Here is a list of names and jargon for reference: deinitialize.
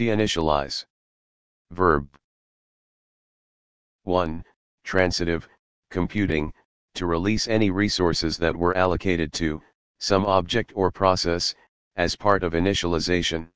Deinitialize. Verb. 1. Transitive, computing, to release any resources that were allocated to some object or process, as part of initialization.